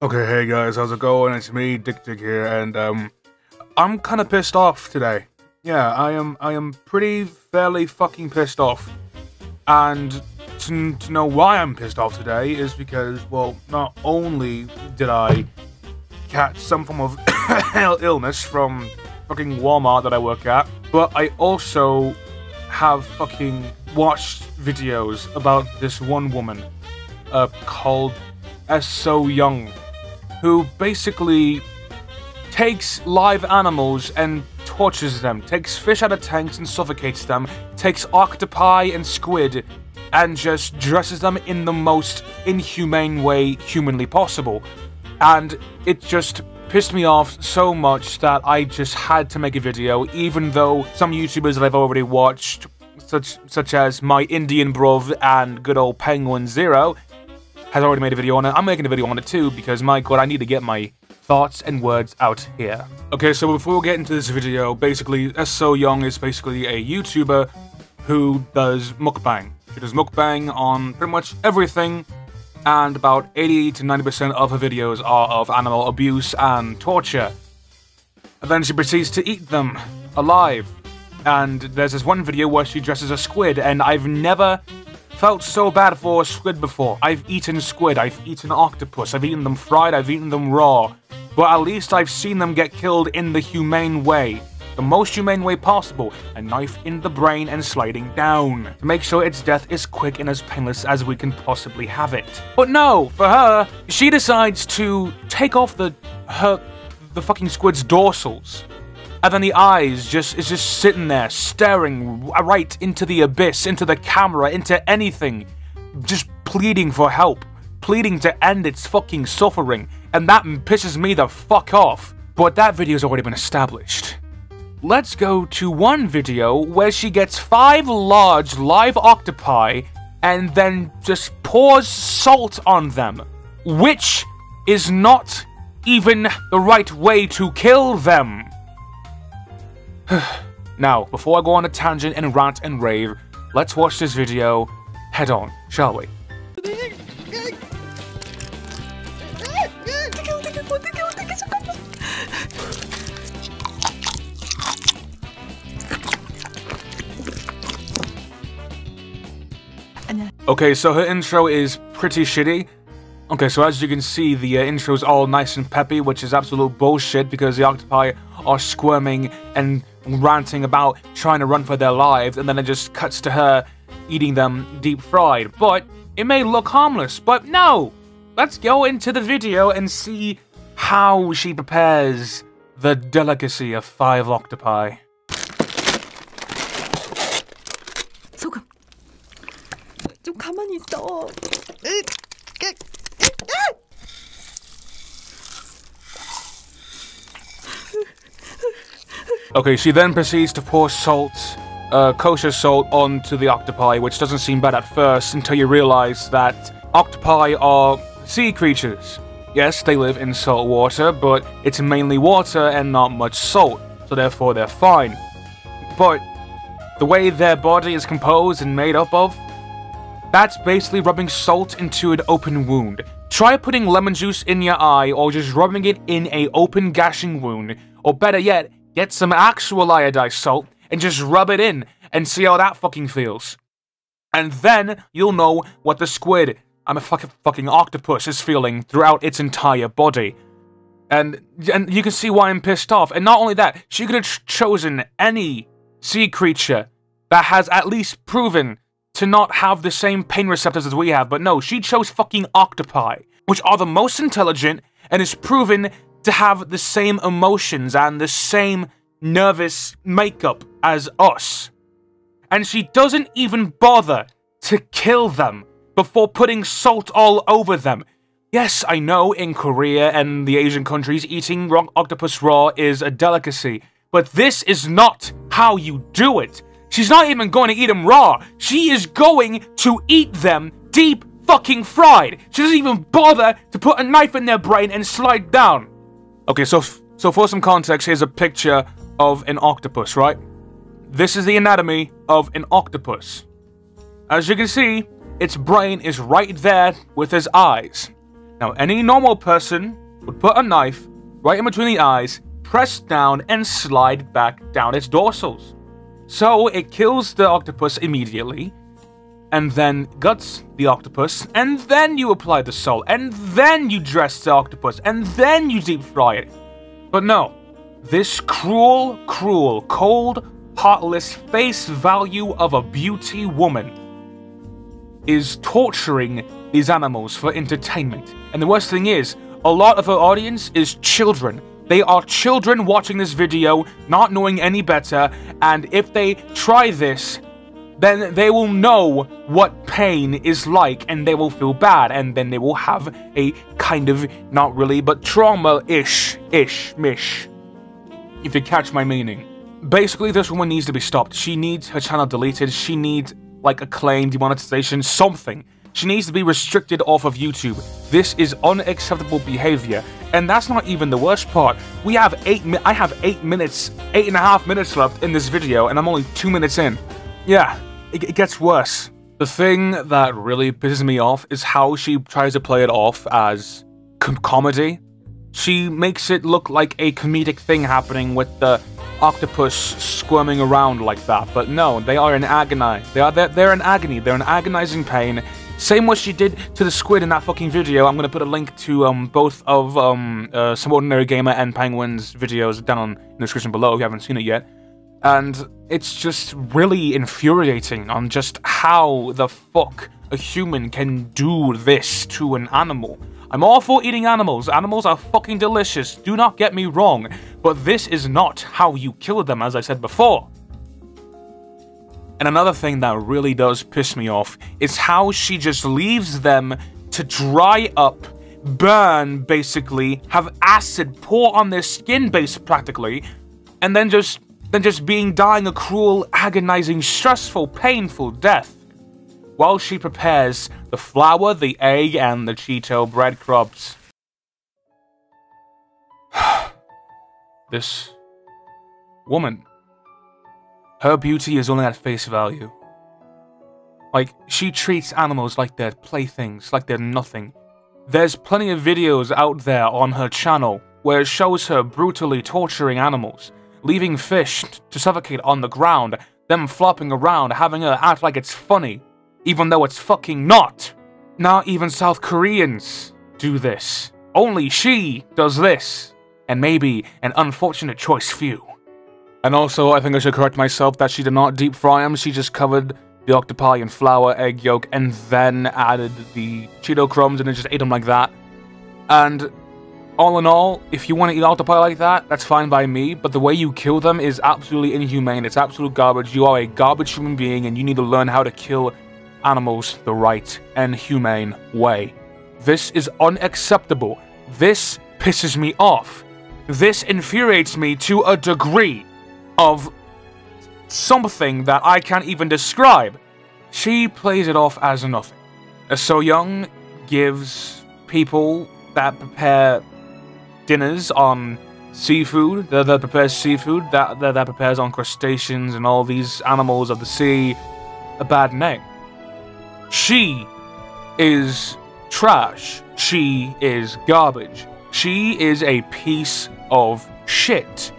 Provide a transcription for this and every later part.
Okay, hey guys, how's it going? It's me, Dick here, and I'm kind of pissed off today. Yeah, I am pretty fairly fucking pissed off. And to know why I'm pissed off today is because, well, not only did I catch some form of illness from fucking Walmart that I work at, but I also have fucking watched videos about this one woman called Ssoyoung, who basically takes live animals and tortures them, takes fish out of tanks and suffocates them, takes octopi and squid and just dresses them in the most inhumane way humanly possible. And it just pissed me off so much that I just had to make a video, even though some YouTubers that I've already watched, such as my Indian bruv and good old PenguinZ0, has already made a video on it. I'm making a video on it too, because my god, I need to get my thoughts and words out here. Okay, so before we get into this video, basically, Ssoyoung is basically a YouTuber who does mukbang. She does mukbang on pretty much everything, and about 80 to 90% of her videos are of animal abuse and torture. And then she proceeds to eat them alive. And there's this one video where she dresses a squid, and I've never felt so bad for squid before. I've eaten squid, I've eaten octopus, I've eaten them fried, I've eaten them raw. But at least I've seen them get killed in the humane way. The most humane way possible. A knife in the brain and sliding down. To make sure its death is quick and as painless as we can possibly have it. But no, for her, she decides to take off the fucking squid's dorsals. And then the eyes is just sitting there, staring right into the abyss, into the camera, into anything. Just pleading for help. Pleading to end its fucking suffering. And that pisses me the fuck off. But that video's already been established. Let's go to one video where she gets 5 large live octopi and then just pours salt on them. Which is not even the right way to kill them. Now, before I go on a tangent and rant and rave, let's watch this video head on, shall we? Okay, so her intro is pretty shitty. Okay, so as you can see, the intro's all nice and peppy, which is absolute bullshit because the octopi are squirming and ranting about trying to run for their lives, and then it just cuts to her eating them deep fried. But it may look harmless, but no! Let's go into the video and see how she prepares the delicacy of 5 octopi. 소금. 좀 가만히 있어. Okay, she then proceeds to pour salt, kosher salt, onto the octopi, which doesn't seem bad at first until you realize that octopi are sea creatures. Yes, they live in salt water, but it's mainly water and not much salt, so therefore they're fine. But the way their body is composed and made up of, that's basically rubbing salt into an open wound. Try putting lemon juice in your eye or just rubbing it in an open gashing wound, or better yet, get some actual iodized salt and just rub it in and see how that fucking feels. And then you'll know what the squid, I'm a fucking octopus, is feeling throughout its entire body. And you can see why I'm pissed off. And not only that, she could have chosen any sea creature that has at least proven to not have the same pain receptors as we have. But no, she chose fucking octopi, which are the most intelligent and is proven to have the same emotions and the same nervous makeup as us. And she doesn't even bother to kill them before putting salt all over them. Yes, I know in Korea and the Asian countries eating octopus raw is a delicacy, but this is not how you do it. She's not even going to eat them raw. She is going to eat them deep fucking fried. She doesn't even bother to put a knife in their brain and slide down. Okay, so for some context, here's a picture of an octopus, right? This is the anatomy of an octopus. As you can see, its brain is right there with its eyes. Now, any normal person would put a knife right in between the eyes, press down, and slide back down its dorsals. So it kills the octopus immediately, and then guts the octopus, and then you apply the salt, and then you dress the octopus, and then you deep fry it. But no, this cruel, cruel, cold, heartless face value of a beauty woman is torturing these animals for entertainment. And the worst thing is, a lot of her audience is children. They are children watching this video, not knowing any better, and if they try this, then they will know what pain is like, and they will feel bad, and then they will have a kind of, not really, but trauma-ish, if you catch my meaning. Basically, this woman needs to be stopped. She needs her channel deleted. She needs, like, a claim, demonetization, something. She needs to be restricted off of YouTube. This is unacceptable behavior. And that's not even the worst part. We have eight and a half minutes left in this video, and I'm only 2 minutes in. Yeah, it gets worse. The thing that really pisses me off is how she tries to play it off as comedy. She makes it look like a comedic thing happening with the octopus squirming around like that, but no, they are in agony. They're in agony. They're in agonizing pain. Same what she did to the squid in that fucking video. I'm gonna put a link to both of Some Ordinary Gamer and Penguin's videos down in the description below if you haven't seen it yet. And it's just really infuriating on just how the fuck a human can do this to an animal. I'm all for eating animals. Animals are fucking delicious. Do not get me wrong. But this is not how you kill them, as I said before. And another thing that really does piss me off is how she just leaves them to dry up, burn, basically, have acid pour on their skin base, practically, and then just dying a cruel, agonizing, stressful, painful death. While she prepares the flour, the egg, and the Cheeto breadcrumbs. This woman, her beauty is only at face value. Like, she treats animals like they're playthings, like they're nothing. There's plenty of videos out there on her channel where it shows her brutally torturing animals, leaving fish to suffocate on the ground, them flopping around, having her act like it's funny. Even though it's fucking not. Not even South Koreans do this. Only she does this. And maybe an unfortunate choice few. And also, I think I should correct myself that she did not deep fry them. She just covered the octopi in flour, egg yolk, and then added the Cheeto crumbs and then just ate them like that. And all in all, if you want to eat octopi like that, that's fine by me. But the way you kill them is absolutely inhumane. It's absolute garbage. You are a garbage human being and you need to learn how to kill animals the right and humane way. This is unacceptable. This pisses me off. This infuriates me to a degree of something that I can't even describe. She plays it off as nothing. Ssoyoung gives people that prepare dinners on seafood, that prepares seafood, that prepares on crustaceans and all these animals of the sea, a bad name. She is trash. She is garbage. She is a piece of shit.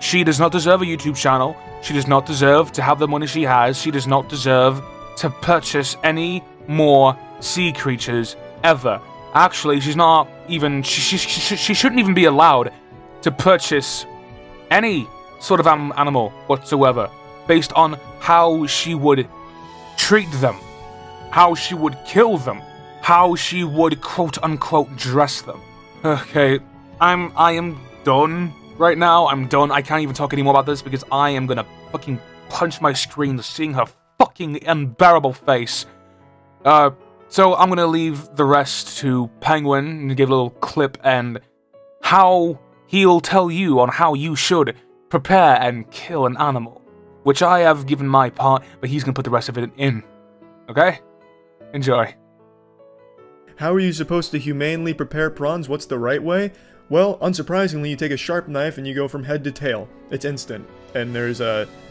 She does not deserve a YouTube channel. She does not deserve to have the money she has. She does not deserve to purchase any more sea creatures ever. Actually, she's not even... She shouldn't even be allowed to purchase any sort of animal whatsoever based on how she would treat them. How she would kill them, how she would quote-unquote dress them. Okay, I am done right now, I'm done. I can't even talk anymore about this because I am gonna fucking punch my screen seeing her fucking unbearable face. So I'm gonna leave the rest to Penguin and give a little clip and how he'll tell you on how you should prepare and kill an animal. Which I have given my part, but he's gonna put the rest of it in. Okay? Enjoy. How are you supposed to humanely prepare prawns? What's the right way? Well, unsurprisingly, you take a sharp knife and you go from head to tail. It's instant. And there's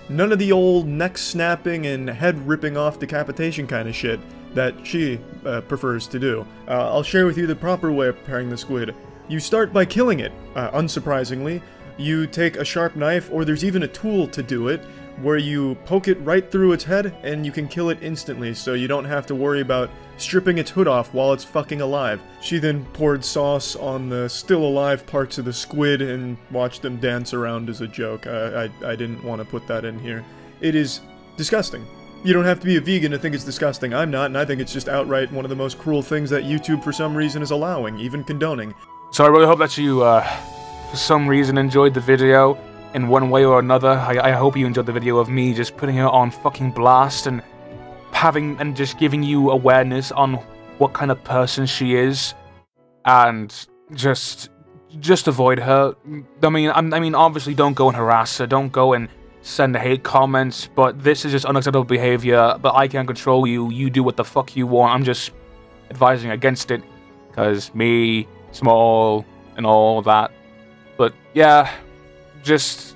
none of the old neck snapping and head ripping off decapitation kind of shit. that she prefers to do. I'll share with you the proper way of preparing the squid. You start by killing it, unsurprisingly. You take a sharp knife, or there's even a tool to do it, where you poke it right through its head, and you can kill it instantly, so you don't have to worry about stripping its hood off while it's fucking alive. She then poured sauce on the still-alive parts of the squid and watched them dance around as a joke. I didn't want to put that in here. It is disgusting. You don't have to be a vegan to think it's disgusting. I'm not, and I think it's just outright one of the most cruel things that YouTube, for some reason, is allowing, even condoning. So I really hope that you, for some reason, enjoyed the video. In one way or another, I hope you enjoyed the video of me just putting her on fucking blast and just giving you awareness on what kind of person she is, and just avoid her. I mean, obviously, don't go and harass her, don't go and send hate comments. But this is just unacceptable behavior. But I can't control you. You do what the fuck you want. I'm just advising against it, cause me, small, and all that. But yeah. Just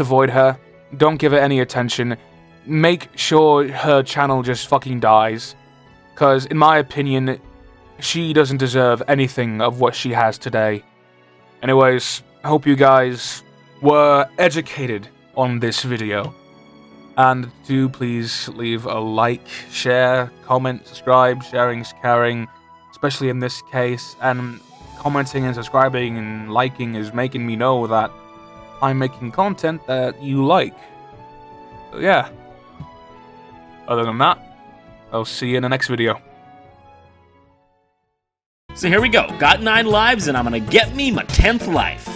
avoid her. Don't give her any attention. Make sure her channel just fucking dies. Because, in my opinion, she doesn't deserve anything of what she has today. Anyways, hope you guys were educated on this video. And do please leave a like, share, comment, subscribe. Sharing's caring, especially in this case. And commenting and subscribing and liking is making me know that I'm making content that you like. So yeah. Other than that, I'll see you in the next video. So here we go. Got 9 lives and I'm gonna get me my 10th life.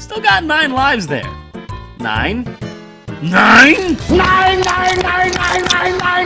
Still got 9 lives there. 9? 9? 9, 9, 9, 9, 9, 9!